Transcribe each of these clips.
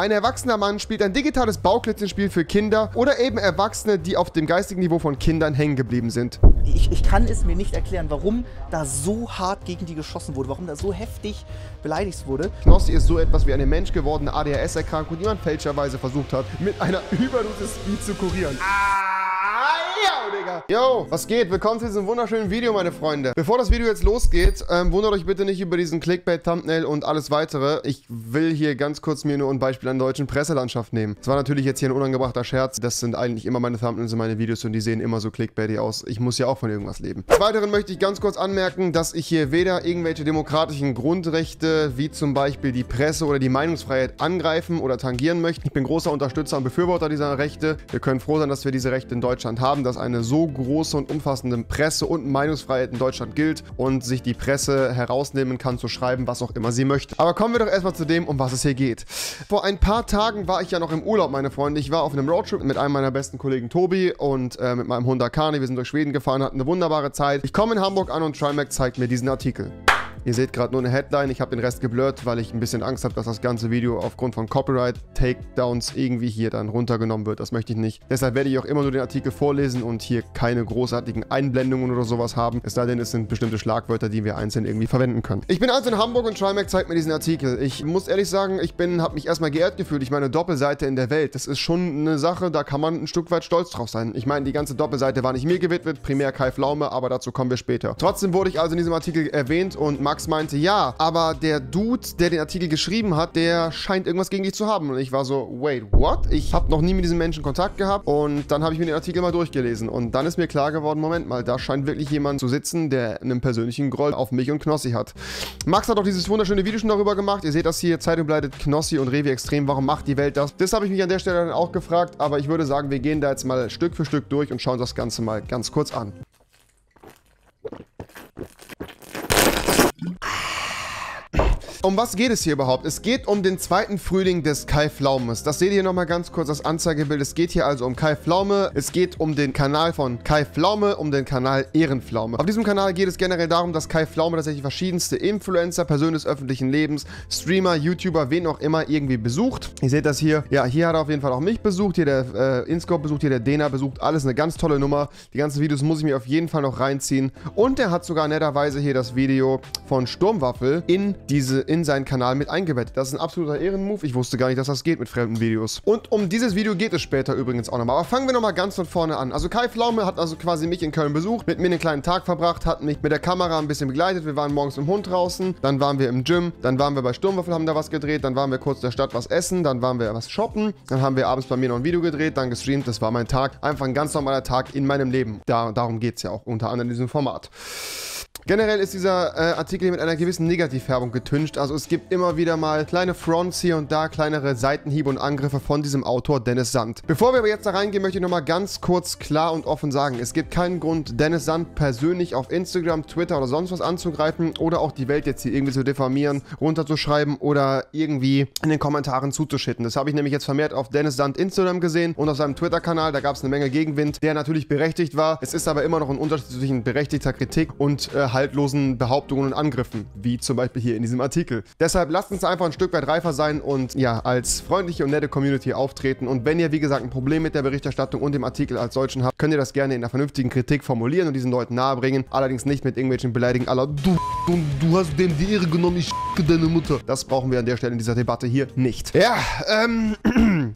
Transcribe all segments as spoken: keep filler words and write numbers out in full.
Ein erwachsener Mann spielt ein digitales Bauklötzchenspiel für Kinder oder eben Erwachsene, die auf dem geistigen Niveau von Kindern hängen geblieben sind. Ich, ich kann es mir nicht erklären, warum da so hart gegen die geschossen wurde, warum da so heftig beleidigt wurde. Knossi ist so etwas wie eine menschgewordene A D H S-Erkrankung, die man fälschlicherweise versucht hat, mit einer Überdosis Speed zu kurieren. Ah! Yo, was geht? Willkommen zu diesem wunderschönen Video, meine Freunde. Bevor das Video jetzt losgeht, ähm, wundert euch bitte nicht über diesen Clickbait-Thumbnail und alles weitere. Ich will hier ganz kurz mir nur ein Beispiel an der deutschen Presselandschaft nehmen. Das war natürlich jetzt hier ein unangebrachter Scherz. Das sind eigentlich immer meine Thumbnails in meine Videos und die sehen immer so clickbaity aus. Ich muss ja auch von irgendwas leben. Des Weiteren möchte ich ganz kurz anmerken, dass ich hier weder irgendwelche demokratischen Grundrechte, wie zum Beispiel die Presse oder die Meinungsfreiheit, angreifen oder tangieren möchte. Ich bin großer Unterstützer und Befürworter dieser Rechte. Wir können froh sein, dass wir diese Rechte in Deutschland haben, dass eine so große und umfassende Presse- und Meinungsfreiheit in Deutschland gilt und sich die Presse herausnehmen kann, zu schreiben, was auch immer sie möchte. Aber kommen wir doch erstmal zu dem, um was es hier geht. Vor ein paar Tagen war ich ja noch im Urlaub, meine Freunde. Ich war auf einem Roadtrip mit einem meiner besten Kollegen Tobi und äh, mit meinem Hund Akani. Wir sind durch Schweden gefahren, hatten eine wunderbare Zeit. Ich komme in Hamburg an und Trimac zeigt mir diesen Artikel. Ihr seht gerade nur eine Headline, ich habe den Rest geblurrt, weil ich ein bisschen Angst habe, dass das ganze Video aufgrund von Copyright-Takedowns irgendwie hier dann runtergenommen wird. Das möchte ich nicht. Deshalb werde ich auch immer nur den Artikel vorlesen und hier keine großartigen Einblendungen oder sowas haben. Es sei denn, es sind bestimmte Schlagwörter, die wir einzeln irgendwie verwenden können. Ich bin also in Hamburg und Trimac zeigt mir diesen Artikel. Ich muss ehrlich sagen, ich bin, habe mich erstmal geehrt gefühlt. Ich meine, Doppelseite in der Welt, das ist schon eine Sache, da kann man ein Stück weit stolz drauf sein. Ich meine, die ganze Doppelseite war nicht mir gewidmet, primär Kai Pflaume, aber dazu kommen wir später. Trotzdem wurde ich also in diesem Artikel erwähnt und Max meinte, ja, aber der Dude, der den Artikel geschrieben hat, der scheint irgendwas gegen dich zu haben. Und ich war so, wait, what? Ich habe noch nie mit diesem Menschen Kontakt gehabt. Und dann habe ich mir den Artikel mal durchgelesen. Und dann ist mir klar geworden, Moment mal, da scheint wirklich jemand zu sitzen, der einen persönlichen Groll auf mich und Knossi hat. Max hat auch dieses wunderschöne Video schon darüber gemacht. Ihr seht das hier, Zeitung bleitet Knossi und Revi extrem. Warum macht die Welt das? Das habe ich mich an der Stelle dann auch gefragt. Aber ich würde sagen, wir gehen da jetzt mal Stück für Stück durch und schauen das Ganze mal ganz kurz an. Um was geht es hier überhaupt? Es geht um den zweiten Frühling des Kai Pflaumes. Das seht ihr nochmal ganz kurz, das Anzeigebild. Es geht hier also um Kai Pflaume. Es geht um den Kanal von Kai Pflaume, um den Kanal Ehrenpflaume. Auf diesem Kanal geht es generell darum, dass Kai Pflaume tatsächlich verschiedenste Influencer, Personen des öffentlichen Lebens, Streamer, YouTuber, wen auch immer irgendwie besucht. Ihr seht das hier. Ja, hier hat er auf jeden Fall auch mich besucht. Hier der äh, Inscope besucht, hier der Dena besucht. Alles eine ganz tolle Nummer. Die ganzen Videos muss ich mir auf jeden Fall noch reinziehen. Und er hat sogar netterweise hier das Video von Sturmwaffel in diese in seinen Kanal mit eingebettet. Das ist ein absoluter Ehrenmove. Ich wusste gar nicht, dass das geht mit fremden Videos. Und um dieses Video geht es später übrigens auch nochmal. Aber fangen wir nochmal ganz von vorne an. Also Kai Pflaume hat also quasi mich in Köln besucht, mit mir einen kleinen Tag verbracht, hat mich mit der Kamera ein bisschen begleitet. Wir waren morgens mit dem Hund draußen, dann waren wir im Gym, dann waren wir bei Sturmwürfel, haben da was gedreht, dann waren wir kurz in der Stadt was essen, dann waren wir was shoppen, dann haben wir abends bei mir noch ein Video gedreht, dann gestreamt. Das war mein Tag. Einfach ein ganz normaler Tag in meinem Leben. Da, darum geht es ja auch unter anderem in diesem Format. Generell ist dieser äh, Artikel mit einer gewissen Negativfärbung getüncht. Also es gibt immer wieder mal kleine Fronts hier und da, kleinere Seitenhiebe und Angriffe von diesem Autor Dennis Sand. Bevor wir aber jetzt da reingehen, möchte ich nochmal ganz kurz klar und offen sagen, es gibt keinen Grund, Dennis Sand persönlich auf Instagram, Twitter oder sonst was anzugreifen oder auch die Welt jetzt hier irgendwie zu diffamieren, runterzuschreiben oder irgendwie in den Kommentaren zuzuschitten. Das habe ich nämlich jetzt vermehrt auf Dennis Sand Instagram gesehen und auf seinem Twitter-Kanal. Da gab es eine Menge Gegenwind, der natürlich berechtigt war. Es ist aber immer noch ein Unterschied zwischen berechtigter Kritik und äh, haltlosen Behauptungen und Angriffen, wie zum Beispiel hier in diesem Artikel. Deshalb lasst uns einfach ein Stück weit reifer sein und ja, als freundliche und nette Community auftreten. Und wenn ihr, wie gesagt, ein Problem mit der Berichterstattung und dem Artikel als solchen habt, könnt ihr das gerne in einer vernünftigen Kritik formulieren und diesen Leuten nahebringen. Allerdings nicht mit irgendwelchen Beleidigungen aller du, du, du hast dem die Ehre genommen, ich deine Mutter. Das brauchen wir an der Stelle in dieser Debatte hier nicht. Ja, ähm,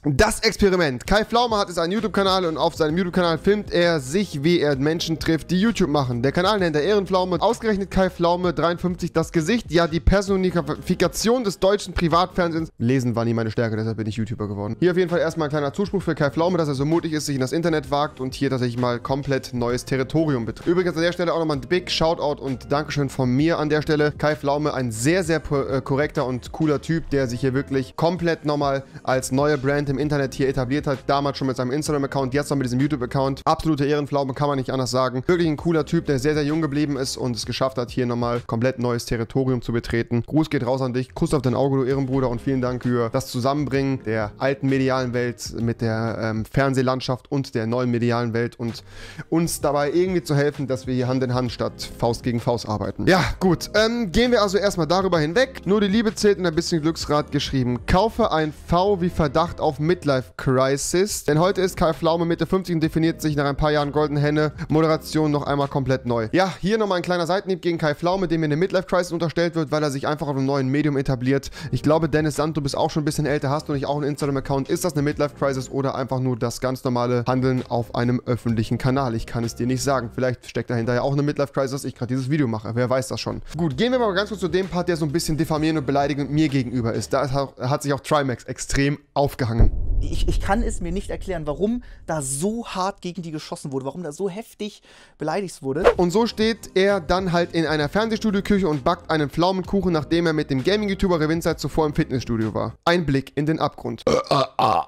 das Experiment. Kai Pflaume hat jetzt einen YouTube-Kanal und auf seinem YouTube-Kanal filmt er sich, wie er Menschen trifft, die YouTube machen. Der Kanal nennt er Ehrenpflaume. Ausgerechnet Kai Pflaume, dreiundfünfzig, das Gesicht. Ja, die Personifikation des deutschen Privatfernsehens. Lesen war nie meine Stärke, deshalb bin ich YouTuber geworden. Hier auf jeden Fall erstmal ein kleiner Zuspruch für Kai Pflaume, dass er so mutig ist, sich in das Internet wagt und hier tatsächlich mal komplett neues Territorium betritt. Übrigens an der Stelle auch nochmal ein big Shoutout und Dankeschön von mir an der Stelle. Kai Pflaume, ein sehr, sehr korrekter und cooler Typ, der sich hier wirklich komplett nochmal als neue Brand Talent im Internet hier etabliert hat. Damals schon mit seinem Instagram-Account, jetzt noch mit diesem YouTube-Account. Absolute Ehrenpflaume, kann man nicht anders sagen. Wirklich ein cooler Typ, der sehr, sehr jung geblieben ist und es geschafft hat, hier nochmal komplett neues Territorium zu betreten. Gruß geht raus an dich. Kuss auf dein Auge, du Ehrenbruder, und vielen Dank für das Zusammenbringen der alten medialen Welt mit der ähm, Fernsehlandschaft und der neuen medialen Welt und uns dabei irgendwie zu helfen, dass wir hier Hand in Hand statt Faust gegen Faust arbeiten. Ja, gut. Ähm, gehen wir also erstmal darüber hinweg. Nur die Liebe zählt und ein bisschen Glücksrad geschrieben. Kaufe ein V wie Verdacht auf Midlife Crisis, denn heute ist Kai Pflaume Mitte fünfzig und definiert sich nach ein paar Jahren Golden Henne Moderation noch einmal komplett neu. Ja, hier nochmal ein kleiner Seitenhieb gegen Kai Pflaume, dem in der Midlife Crisis unterstellt wird, weil er sich einfach auf einem neuen Medium etabliert. Ich glaube, Dennis Sand, du bist auch schon ein bisschen älter, hast du nicht auch einen Instagram-Account? Ist das eine Midlife Crisis oder einfach nur das ganz normale Handeln auf einem öffentlichen Kanal? Ich kann es dir nicht sagen. Vielleicht steckt dahinter ja auch eine Midlife Crisis, dass ich gerade dieses Video mache. Wer weiß das schon. Gut, gehen wir mal ganz kurz zu dem Part, der so ein bisschen diffamierend und beleidigend mir gegenüber ist. Da ist, hat sich auch Trimac extrem aufgehangen. Ich, ich kann es mir nicht erklären, warum da so hart gegen die geschossen wurde, warum da so heftig beleidigt wurde. Und so steht er dann halt in einer Fernsehstudioküche und backt einen Pflaumenkuchen, nachdem er mit dem Gaming-YouTuber Rewinside zuvor im Fitnessstudio war. Ein Blick in den Abgrund. Äh, äh, äh.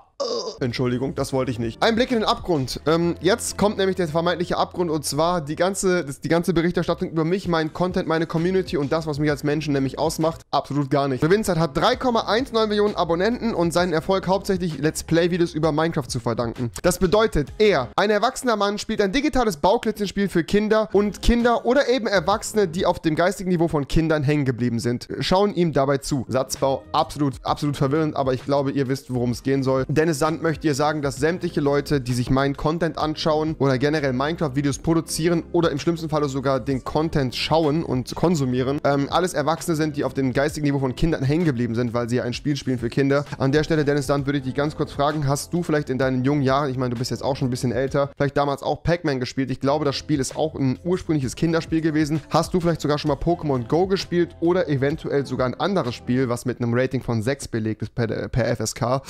Entschuldigung, das wollte ich nicht. Ein Blick in den Abgrund. Ähm, jetzt kommt nämlich der vermeintliche Abgrund, und zwar die ganze, die ganze Berichterstattung über mich, meinen Content, meine Community und das, was mich als Menschen nämlich ausmacht, absolut gar nicht. Rewinside hat drei Komma neunzehn Millionen Abonnenten und seinen Erfolg hauptsächlich Let's Play-Videos über Minecraft zu verdanken. Das bedeutet, er, ein erwachsener Mann, spielt ein digitales Bauklötzchenspiel für Kinder, und Kinder oder eben Erwachsene, die auf dem geistigen Niveau von Kindern hängen geblieben sind, schauen ihm dabei zu. Satzbau absolut, absolut verwirrend, aber ich glaube, ihr wisst, worum es gehen soll. Denn Dennis Sand möchte ihr sagen, dass sämtliche Leute, die sich meinen Content anschauen oder generell Minecraft-Videos produzieren oder im schlimmsten Falle sogar den Content schauen und konsumieren, ähm, alles Erwachsene sind, die auf dem geistigen Niveau von Kindern hängen geblieben sind, weil sie ja ein Spiel spielen für Kinder. An der Stelle, Dennis Sand, würde ich dich ganz kurz fragen, hast du vielleicht in deinen jungen Jahren, ich meine, du bist jetzt auch schon ein bisschen älter, vielleicht damals auch Pac-Man gespielt? Ich glaube, das Spiel ist auch ein ursprüngliches Kinderspiel gewesen. Hast du vielleicht sogar schon mal Pokémon Go gespielt oder eventuell sogar ein anderes Spiel, was mit einem Rating von sechs belegt ist per, per F S K?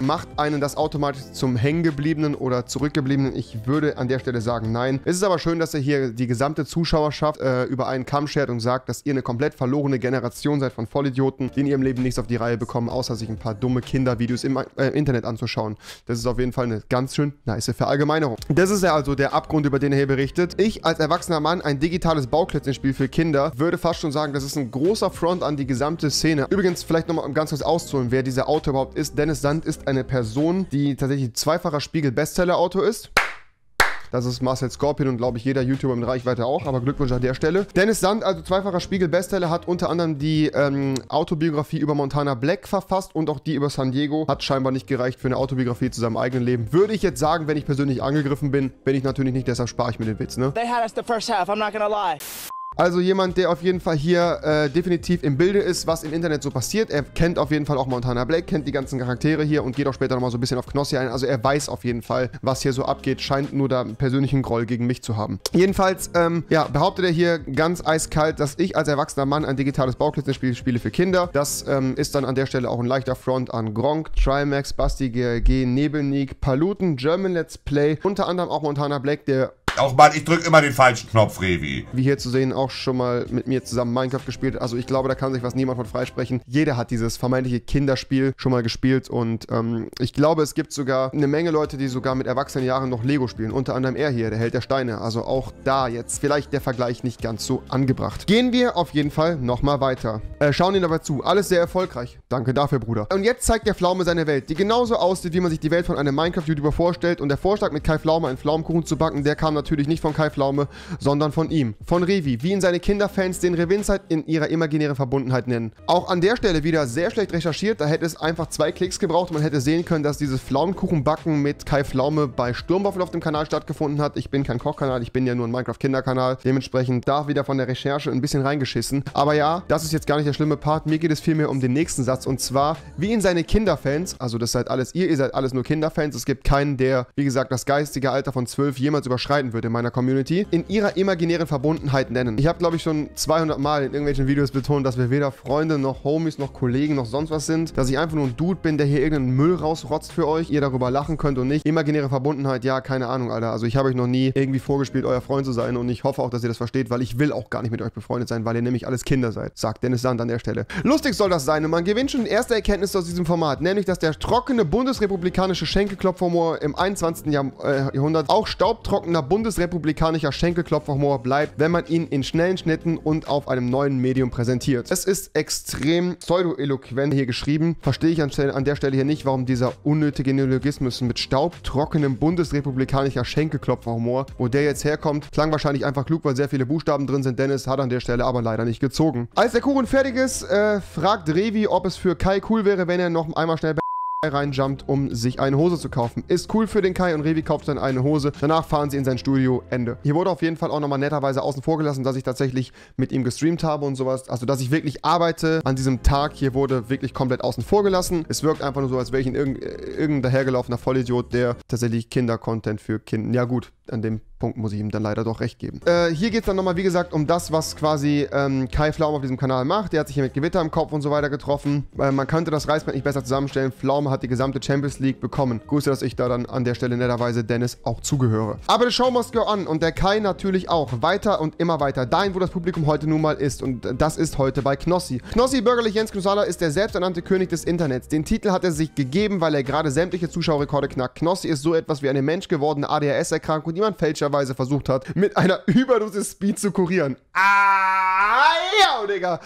Macht einen das automatisch zum Hängengebliebenen oder Zurückgebliebenen? Ich würde an der Stelle sagen, nein. Es ist aber schön, dass er hier die gesamte Zuschauerschaft äh, über einen Kamm schert und sagt, dass ihr eine komplett verlorene Generation seid von Vollidioten, die in ihrem Leben nichts auf die Reihe bekommen, außer sich ein paar dumme Kindervideos im äh, Internet anzuschauen. Das ist auf jeden Fall eine ganz schön nice Verallgemeinerung. Das ist ja also der Abgrund, über den er hier berichtet. Ich als erwachsener Mann, ein digitales Bauklötzchenspiel für Kinder, würde fast schon sagen, das ist ein großer Front an die gesamte Szene. Übrigens, vielleicht nochmal ganz kurz auszuholen, wer dieser Autor überhaupt ist. Dennis Sand ist eine Person, die tatsächlich zweifacher Spiegel-Bestseller-Autor ist. Das ist Marcel Scorpion und, glaube ich, jeder YouTuber mit Reichweite auch, aber Glückwunsch an der Stelle. Dennis Sand, also zweifacher Spiegel-Bestseller, hat unter anderem die ähm, Autobiografie über Montana Black verfasst und auch die über San Diego. Hat scheinbar nicht gereicht für eine Autobiografie zu seinem eigenen Leben. Würde ich jetzt sagen, wenn ich persönlich angegriffen bin, bin ich natürlich nicht, deshalb spare ich mir den Witz, ne? They had us the first half, I'm not gonna lie. Also jemand, der auf jeden Fall hier äh, definitiv im Bilde ist, was im Internet so passiert. Er kennt auf jeden Fall auch Montana Black, kennt die ganzen Charaktere hier und geht auch später nochmal so ein bisschen auf Knossi ein. Also er weiß auf jeden Fall, was hier so abgeht. Scheint nur da einen persönlichen Groll gegen mich zu haben. Jedenfalls, ähm, ja, behauptet er hier ganz eiskalt, dass ich als erwachsener Mann ein digitales Bauklötzchenspiel spiele für Kinder. Das ähm, ist dann an der Stelle auch ein leichter Front an Gronkh, Trimac, Basti G, Nebelnik, Paluten, German Let's Play. Unter anderem auch Montana Black, der... Auch mal, ich drücke immer den falschen Knopf, Revi. Wie hier zu sehen, auch schon mal mit mir zusammen Minecraft gespielt. Also ich glaube, da kann sich was niemand von freisprechen. Jeder hat dieses vermeintliche Kinderspiel schon mal gespielt. Und ähm, ich glaube, es gibt sogar eine Menge Leute, die sogar mit erwachsenen Jahren noch Lego spielen. Unter anderem er hier, der Held der Steine. Also auch da jetzt vielleicht der Vergleich nicht ganz so angebracht. Gehen wir auf jeden Fall nochmal weiter. Äh, schauen ihn dabei zu. Alles sehr erfolgreich. Danke dafür, Bruder. Und jetzt zeigt der Pflaume seine Welt, die genauso aussieht, wie man sich die Welt von einem Minecraft-YouTuber vorstellt. Und der Vorschlag, mit Kai Pflaume einen Pflaumenkuchen zu backen, der kam natürlich... Natürlich nicht von Kai Pflaume, sondern von ihm. Von Revi, wie ihn seine Kinderfans den Rewinside in ihrer imaginären Verbundenheit nennen. Auch an der Stelle wieder sehr schlecht recherchiert. Da hätte es einfach zwei Klicks gebraucht. Man hätte sehen können, dass dieses Pflaumenkuchenbacken mit Kai Pflaume bei Sturmwaffel auf dem Kanal stattgefunden hat. Ich bin kein Kochkanal, ich bin ja nur ein Minecraft-Kinderkanal. Dementsprechend da wieder von der Recherche ein bisschen reingeschissen. Aber ja, das ist jetzt gar nicht der schlimme Part. Mir geht es vielmehr um den nächsten Satz. Und zwar, wie ihn seine Kinderfans, also das seid alles ihr, ihr seid alles nur Kinderfans. Es gibt keinen, der, wie gesagt, das geistige Alter von zwölf jemals überschreiten wird in meiner Community, in ihrer imaginären Verbundenheit nennen. Ich habe, glaube ich, schon zweihundert Mal in irgendwelchen Videos betont, dass wir weder Freunde noch Homies noch Kollegen noch sonst was sind, dass ich einfach nur ein Dude bin, der hier irgendeinen Müll rausrotzt für euch, ihr darüber lachen könnt und nicht. Imaginäre Verbundenheit, ja, keine Ahnung, Alter. Also ich habe euch noch nie irgendwie vorgespielt, euer Freund zu sein und ich hoffe auch, dass ihr das versteht, weil ich will auch gar nicht mit euch befreundet sein, weil ihr nämlich alles Kinder seid, sagt Dennis Sand an der Stelle. Lustig soll das sein und man gewinnt schon erste Erkenntnisse aus diesem Format, nämlich, dass der trockene bundesrepublikanische Schenkelklopfhumor im einundzwanzigsten Jahrhundert auch staubtrockener bundesrepublikanischer Schenkelklopfhumor bleibt, wenn man ihn in schnellen Schnitten und auf einem neuen Medium präsentiert. Es ist extrem pseudo-eloquent hier geschrieben, verstehe ich an der Stelle hier nicht, warum dieser unnötige Neologismus mit staubtrockenem bundesrepublikanischer Schenkelklopfhumor, wo der jetzt herkommt, klang wahrscheinlich einfach klug, weil sehr viele Buchstaben drin sind. Dennis hat an der Stelle aber leider nicht gezogen. Als der Kuchen fertig ist, äh, fragt Revi, ob es für Kai cool wäre, wenn er noch einmal schnell reinjumpt, um sich eine Hose zu kaufen. Ist cool für den Kai und Revi kauft dann eine Hose. Danach fahren sie in sein Studio. Ende. Hier wurde auf jeden Fall auch nochmal netterweise außen vor gelassen, dass ich tatsächlich mit ihm gestreamt habe und sowas. Also, dass ich wirklich arbeite an diesem Tag. Hier wurde wirklich komplett außen vor gelassen. Es wirkt einfach nur so, als wäre ich ein irg irgendein dahergelaufener Vollidiot, der tatsächlich Kinder-Content für Kinder... Ja gut, an dem Punkt muss ich ihm dann leider doch recht geben. Äh, hier geht es dann nochmal, wie gesagt, um das, was quasi ähm, Kai Pflaume auf diesem Kanal macht. Der hat sich hier mit Gewitter im Kopf und so weiter getroffen. Äh, man könnte das Reißbrett nicht besser zusammenstellen. Pflaume hat die gesamte Champions League bekommen. Grüße, dass ich da dann an der Stelle netterweise Dennis auch zugehöre. Aber the show must go on und der Kai natürlich auch. Weiter und immer weiter. Dahin, wo das Publikum heute nun mal ist. Und das ist heute bei Knossi. Knossi, bürgerlich Jens Knossalla, ist der selbsternannte König des Internets. Den Titel hat er sich gegeben, weil er gerade sämtliche Zuschauerrekorde knackt. Knossi ist so etwas wie eine menschgewordene A D H S-Erkrankung, die man fälschlicherweise versucht hat, mit einer Überdosis Speed zu kurieren. Ah, ja, Digga.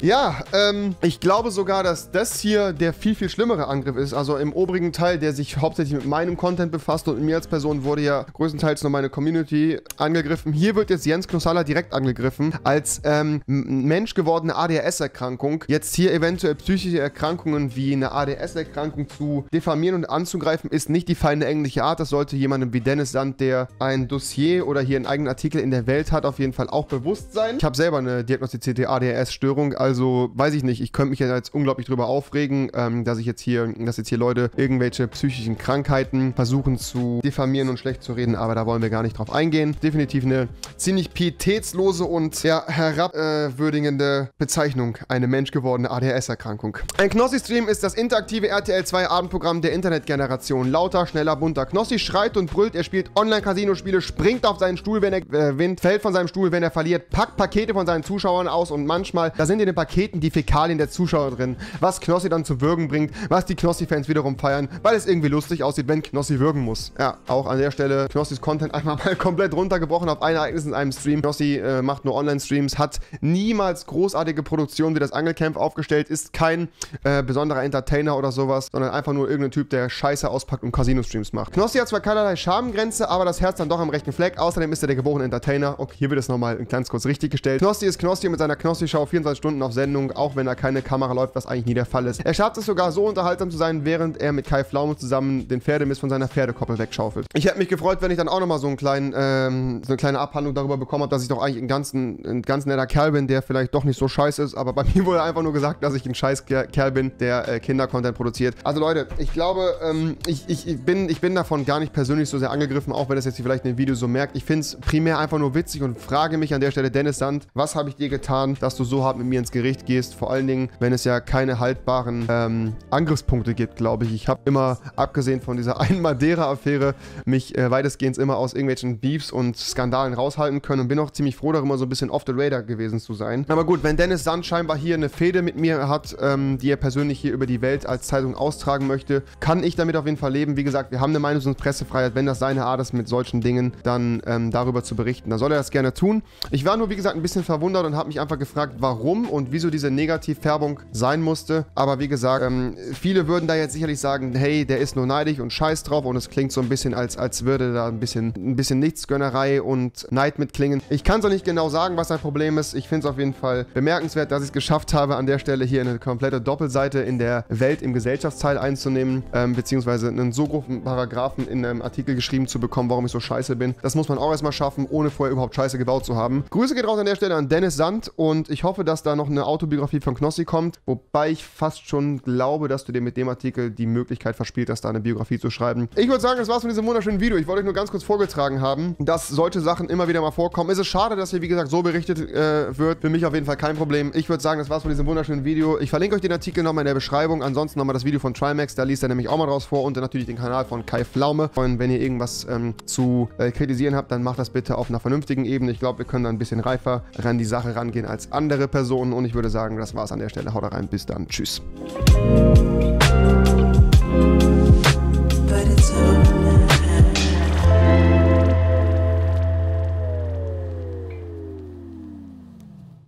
Ja, ähm, ich glaube sogar, dass das hier der viel, viel schlimmere Angriff ist. Also im oberen Teil, der sich hauptsächlich mit meinem Content befasst und mir als Person wurde ja größtenteils nur meine Community angegriffen. Hier wird jetzt Jens Knossalla direkt angegriffen als ähm, menschgewordene A D H S-Erkrankung. Jetzt hier eventuell psychische Erkrankungen wie eine A D H S-Erkrankung zu diffamieren und anzugreifen, ist nicht die feine englische Art. Das sollte jemandem wie Dennis Sand, der ein Dossier oder hier einen eigenen Artikel in der Welt hat, auf jeden Fall auch bewusst sein. Ich habe selber eine diagnostizierte A D H S-Störung, also Also, weiß ich nicht, ich könnte mich ja jetzt unglaublich drüber aufregen, ähm, dass ich jetzt hier, dass jetzt hier Leute irgendwelche psychischen Krankheiten versuchen zu diffamieren und schlecht zu reden, aber da wollen wir gar nicht drauf eingehen. Definitiv eine ziemlich pietätslose und ja, herabwürdigende Bezeichnung, eine menschgewordene A D H S-Erkrankung. Ein Knossi-Stream ist das interaktive R T L zwei-Abendprogramm der Internetgeneration. Lauter, schneller, bunter. Knossi schreit und brüllt, er spielt Online-Casino-Spiele, springt auf seinen Stuhl, wenn er gewinnt, fällt von seinem Stuhl, wenn er verliert, packt Pakete von seinen Zuschauern aus und manchmal, da sind in den Paketen die Fäkalien der Zuschauer drin, was Knossi dann zum Würgen bringt, was die Knossi-Fans wiederum feiern, weil es irgendwie lustig aussieht, wenn Knossi würgen muss. Ja, auch an der Stelle Knossis Content einmal mal komplett runtergebrochen auf ein Ereignis in einem Stream. Knossi äh, macht nur Online-Streams, hat niemals großartige Produktionen wie das Angelcamp aufgestellt, ist kein äh, besonderer Entertainer oder sowas, sondern einfach nur irgendein Typ, der Scheiße auspackt und Casino-Streams macht. Knossi hat zwar keinerlei Schamgrenze, aber das Herz dann doch am rechten Fleck. Außerdem ist er der geborene Entertainer. Okay, hier wird es nochmal in ganz kurz richtig gestellt. Knossi ist Knossi mit seiner Knossi-Show vierundzwanzig Stunden auf Sendung, auch wenn da keine Kamera läuft, was eigentlich nie der Fall ist. Er schafft es sogar so unterhaltsam zu sein, während er mit Kai Pflaume zusammen den Pferdemist von seiner Pferdekoppel wegschaufelt. Ich hätte mich gefreut, wenn ich dann auch nochmal so einen kleinen, ähm, so eine kleine Abhandlung darüber bekommen habe, dass ich doch eigentlich ein ganz, ein ganz netter Kerl bin, der vielleicht doch nicht so scheiße ist, aber bei mir wurde einfach nur gesagt, dass ich ein scheiß Kerl bin, der äh, Kinder-Content produziert. Also Leute, ich glaube, ähm, ich, ich, ich, bin, ich bin davon gar nicht persönlich so sehr angegriffen, auch wenn das jetzt hier vielleicht in dem Video so merkt. Ich finde es primär einfach nur witzig und frage mich an der Stelle, Dennis Sand, was habe ich dir getan, dass du so hart mit mir ins Gericht gehst, vor allen Dingen, wenn es ja keine haltbaren ähm, Angriffspunkte gibt, glaube ich. Ich habe immer, abgesehen von dieser einen Madeira-Affäre, mich äh, weitestgehend immer aus irgendwelchen Beefs und Skandalen raushalten können und bin auch ziemlich froh, darüber so ein bisschen off the radar gewesen zu sein. Aber gut, wenn Dennis Sand scheinbar hier eine Fehde mit mir hat, ähm, die er persönlich hier über die Welt als Zeitung austragen möchte, kann ich damit auf jeden Fall leben. Wie gesagt, wir haben eine Meinungs- und Pressefreiheit. Wenn das seine Art ist, mit solchen Dingen dann ähm, darüber zu berichten, dann soll er das gerne tun. Ich war nur, wie gesagt, ein bisschen verwundert und habe mich einfach gefragt, warum und wieso diese Negativfärbung sein musste. Aber wie gesagt, ähm, viele würden da jetzt sicherlich sagen, hey, der ist nur neidisch und scheiß drauf und es klingt so ein bisschen, als, als würde da ein bisschen, ein bisschen Nichtsgönnerei und Neid mitklingen. Ich kann es auch nicht genau sagen, was sein Problem ist. Ich finde es auf jeden Fall bemerkenswert, dass ich es geschafft habe, an der Stelle hier eine komplette Doppelseite in der Welt im Gesellschaftsteil einzunehmen, ähm, beziehungsweise einen so großen Paragraphen in einem Artikel geschrieben zu bekommen, warum ich so scheiße bin. Das muss man auch erstmal schaffen, ohne vorher überhaupt scheiße gebaut zu haben. Grüße geht raus an der Stelle an Dennis Sand und ich hoffe, dass da noch eine Autobiografie von Knossi kommt, wobei ich fast schon glaube, dass du dir mit dem Artikel die Möglichkeit verspielt hast, da eine Biografie zu schreiben. Ich würde sagen, das war's von diesem wunderschönen Video. Ich wollte euch nur ganz kurz vorgetragen haben, dass solche Sachen immer wieder mal vorkommen. Es ist schade, dass hier, wie gesagt, so berichtet äh, wird. Für mich auf jeden Fall kein Problem. Ich würde sagen, das war's von diesem wunderschönen Video. Ich verlinke euch den Artikel nochmal in der Beschreibung. Ansonsten nochmal das Video von Trimac, da liest er nämlich auch mal draus vor und dann natürlich den Kanal von Kai Pflaume. Und wenn ihr irgendwas ähm, zu äh, kritisieren habt, dann macht das bitte auf einer vernünftigen Ebene. Ich glaube, wir können da ein bisschen reifer an die Sache rangehen als andere Personen. Und ich würde sagen, das war's an der Stelle. Haut rein, bis dann. Tschüss.